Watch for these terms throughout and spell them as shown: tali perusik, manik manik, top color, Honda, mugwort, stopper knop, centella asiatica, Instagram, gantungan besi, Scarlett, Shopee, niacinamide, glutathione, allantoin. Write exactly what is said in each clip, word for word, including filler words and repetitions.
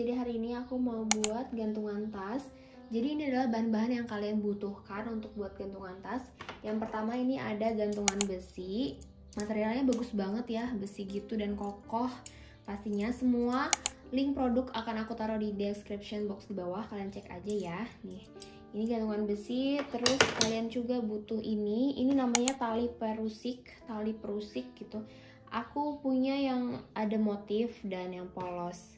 jadi hari ini aku mau buat gantungan tas. Jadi ini adalah bahan-bahan yang kalian butuhkan untuk buat gantungan tas. Yang pertama ini ada gantungan besi. Materialnya bagus banget ya, besi gitu dan kokoh pastinya. Semua link produk akan aku taruh di description box di bawah, kalian cek aja ya. Nih, ini gantungan besi. Terus kalian juga butuh ini, ini namanya tali perusik, tali perusik gitu. Aku punya yang ada motif dan yang polos.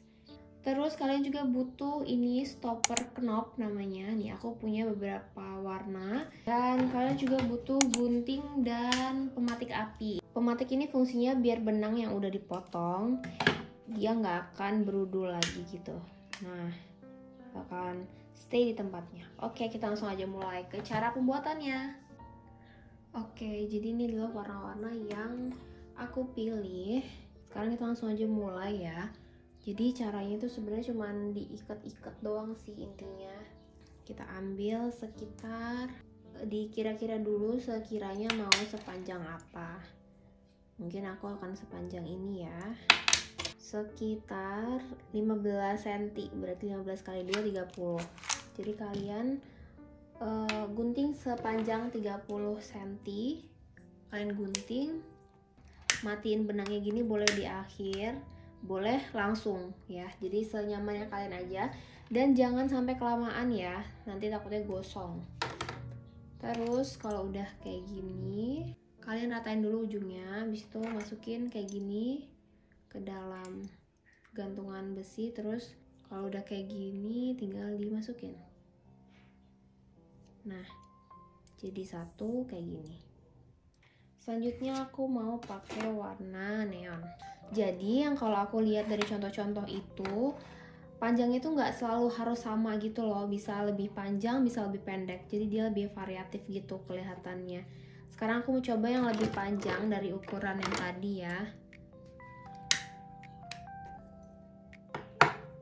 Terus kalian juga butuh ini stopper knop namanya. Nih aku punya beberapa warna. Dan kalian juga butuh gunting dan pematik api. Pematik ini fungsinya biar benang yang udah dipotong dia nggak akan berudul lagi gitu. Nah, akan stay di tempatnya. Oke, kita langsung aja mulai ke cara pembuatannya. Oke, jadi ini adalah warna-warna yang aku pilih. Sekarang kita langsung aja mulai ya. Jadi caranya itu sebenarnya cuma diikat-ikat doang sih intinya. Kita ambil sekitar, dikira-kira dulu sekiranya mau sepanjang apa. Mungkin aku akan sepanjang ini ya. Sekitar lima belas sentimeter, berarti lima belas kali dua, tiga puluh. Jadi kalian uh, gunting sepanjang tiga puluh sentimeter. Kalian gunting, matiin benangnya gini, boleh di akhir, boleh langsung ya, jadi senyamannya kalian aja dan jangan sampai kelamaan ya, nanti takutnya gosong. Terus kalau udah kayak gini kalian ratain dulu ujungnya, habis itu masukin kayak gini ke dalam gantungan besi. Terus kalau udah kayak gini tinggal dimasukin. Nah, jadi satu kayak gini. Selanjutnya aku mau pakai warna neon. Jadi yang kalau aku lihat dari contoh-contoh itu, panjangnya itu nggak selalu harus sama gitu loh. Bisa lebih panjang, bisa lebih pendek. Jadi dia lebih variatif gitu kelihatannya. Sekarang aku mau coba yang lebih panjang dari ukuran yang tadi ya.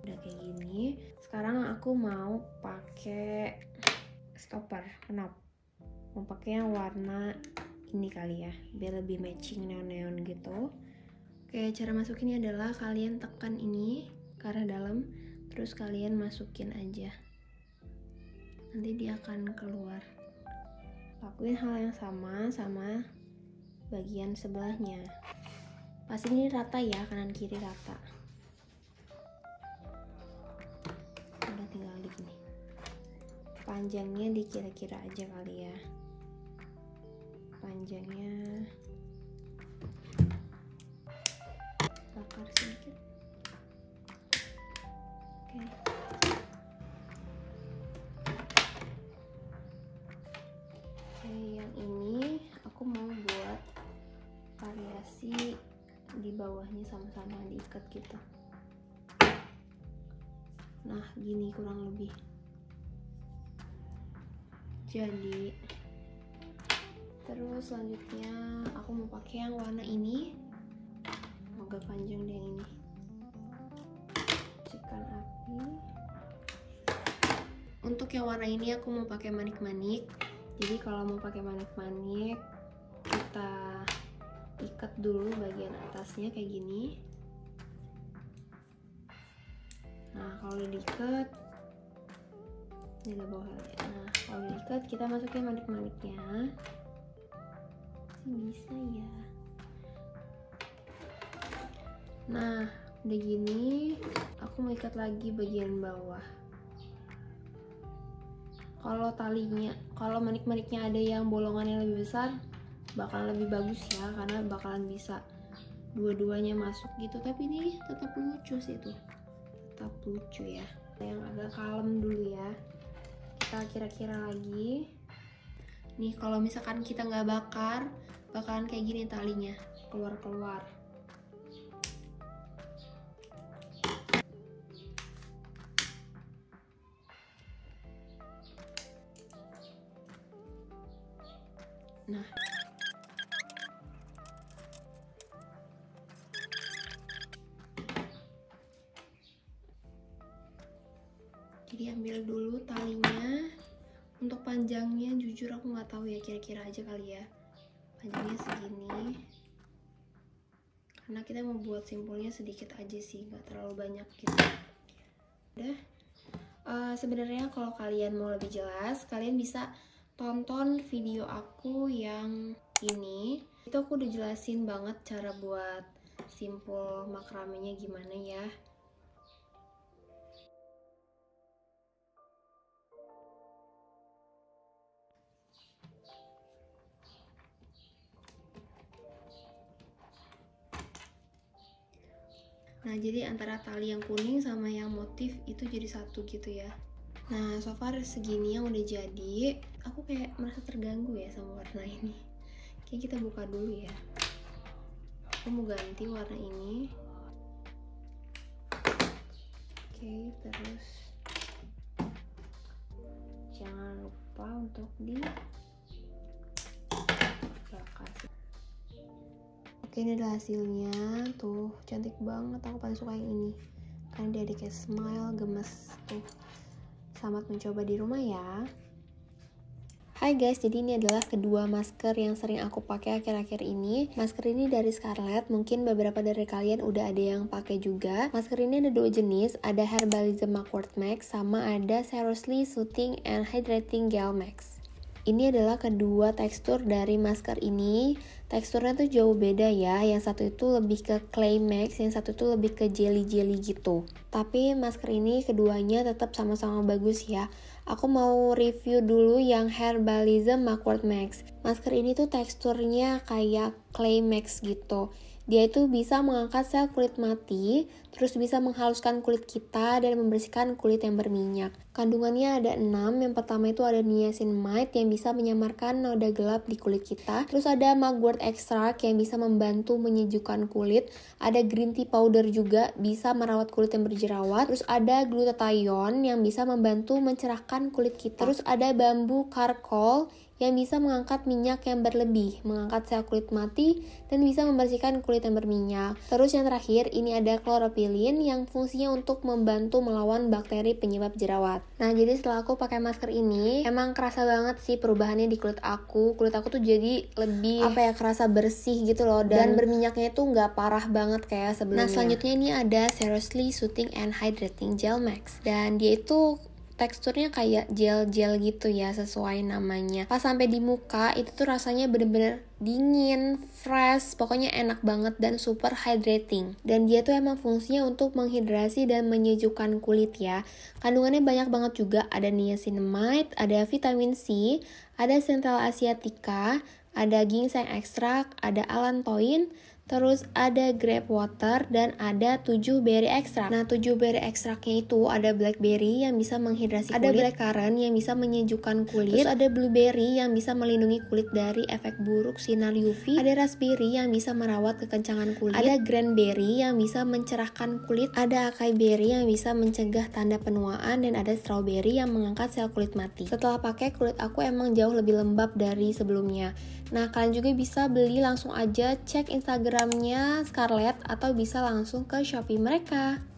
Udah kayak gini. Sekarang aku mau pakai stopper knop. Mau pakai yang warna ini kali ya, biar lebih matching neon-neon gitu. Oke, cara masukinnya adalah kalian tekan ini ke arah dalam, terus kalian masukin aja, nanti dia akan keluar. Lakuin hal yang sama sama bagian sebelahnya. Pasti ini rata ya, kanan kiri rata. Udah tinggal di gini, panjangnya dikira-kira aja kali ya. Panjangnya bakar sedikit. Oke, oke, yang ini aku mau buat variasi di bawahnya sama-sama diikat gitu. Nah, gini kurang lebih. Jadi terus selanjutnya aku mau pakai yang warna ini, agak panjang deh yang ini. Matikan api. Untuk yang warna ini aku mau pakai manik-manik. Jadi kalau mau pakai manik-manik kita ikat dulu bagian atasnya kayak gini. Nah, kalau diikat ini ada bawahnya. Nah, kalau diikat kita masukin manik-maniknya. Bisa ya. Nah, udah gini aku mau ikat lagi bagian bawah. Kalau talinya, kalau manik-maniknya ada yang bolongannya lebih besar bakalan lebih bagus ya, karena bakalan bisa dua-duanya masuk gitu. Tapi ini tetap lucu sih tuh, tetap lucu ya. Yang agak kalem dulu ya, kita kira-kira lagi. Nih, kalau misalkan kita nggak bakar, bakalan kayak gini talinya, keluar-keluar. Nah. Jadi ambil dulu talinya. Untuk panjangnya jujur aku nggak tahu ya, kira-kira aja kali ya. Panjangnya segini. Karena kita mau buat simpulnya sedikit aja sih, nggak terlalu banyak gitu. udah. Uh, sebenarnya kalau kalian mau lebih jelas, kalian bisa tonton video aku yang ini. Itu aku udah jelasin banget cara buat simpul makramenya gimana ya. Nah, jadi antara tali yang kuning sama yang motif itu jadi satu gitu ya. Nah, so far segini yang udah jadi. Aku kayak merasa terganggu ya sama warna ini. Kayak kita buka dulu ya. Aku mau ganti warna ini. Oke, terus jangan lupa untuk di bakar. Oke, ini adalah hasilnya. Tuh, cantik banget. Aku paling suka yang ini karena dia ada kayak smile, gemes. Tuh, selamat mencoba di rumah ya. Hai guys, jadi ini adalah kedua masker yang sering aku pakai akhir-akhir ini. Masker ini dari Scarlett, mungkin beberapa dari kalian udah ada yang pakai juga. Masker ini ada dua jenis, ada Herbalism Awkward Max, sama ada Seriously Soothing and Hydrating Gel Max. Ini adalah kedua tekstur dari masker ini. Teksturnya tuh jauh beda ya. Yang satu itu lebih ke clay mask, yang satu itu lebih ke jelly-jelly gitu. Tapi masker ini keduanya tetap sama-sama bagus ya. Aku mau review dulu yang Herbalism Awkward Max. Masker ini tuh teksturnya kayak clay mask gitu. Dia itu bisa mengangkat sel kulit mati, terus bisa menghaluskan kulit kita dan membersihkan kulit yang berminyak. Kandungannya ada enam, yang pertama itu ada niacinamide yang bisa menyamarkan noda gelap di kulit kita. Terus ada mugwort extract yang bisa membantu menyejukkan kulit. Ada green tea powder juga, bisa merawat kulit yang berjerawat. Terus ada glutathione yang bisa membantu mencerahkan kulit kita. Terus ada bambu charcoal yang bisa mengangkat minyak yang berlebih, mengangkat sel kulit mati, dan bisa membersihkan kulit yang berminyak. Terus yang terakhir, ini ada kloropilin yang fungsinya untuk membantu melawan bakteri penyebab jerawat. Nah, jadi setelah aku pakai masker ini, emang kerasa banget sih perubahannya di kulit aku. Kulit aku tuh jadi lebih, apa ya, kerasa bersih gitu loh, dan, dan berminyaknya itu nggak parah banget kayak sebelumnya. Nah, selanjutnya ini ada Seriously Soothing and Hydrating Gel Max. Dan dia itu teksturnya kayak gel-gel gitu ya, sesuai namanya. Pas sampai di muka, itu tuh rasanya bener-bener dingin, fresh, pokoknya enak banget dan super hydrating. Dan dia tuh emang fungsinya untuk menghidrasi dan menyejukkan kulit ya. Kandungannya banyak banget juga, ada niacinamide, ada vitamin C, ada centella asiatica, ada ginseng ekstrak, ada allantoin, terus ada grape water, dan ada tujuh berry ekstrak. Nah, tujuh berry ekstraknya itu ada blackberry yang bisa menghidrasi kulit, ada blackcurrant yang bisa menyejukkan kulit, terus ada blueberry yang bisa melindungi kulit dari efek buruk sinar U V, ada raspberry yang bisa merawat kekencangan kulit, ada cranberry yang bisa mencerahkan kulit, ada acai berry yang bisa mencegah tanda penuaan, dan ada strawberry yang mengangkat sel kulit mati. Setelah pakai, kulit aku emang jauh lebih lembab dari sebelumnya. Nah, kalian juga bisa beli langsung aja, cek Instagram Instagramnya Scarlett atau bisa langsung ke Shopee mereka.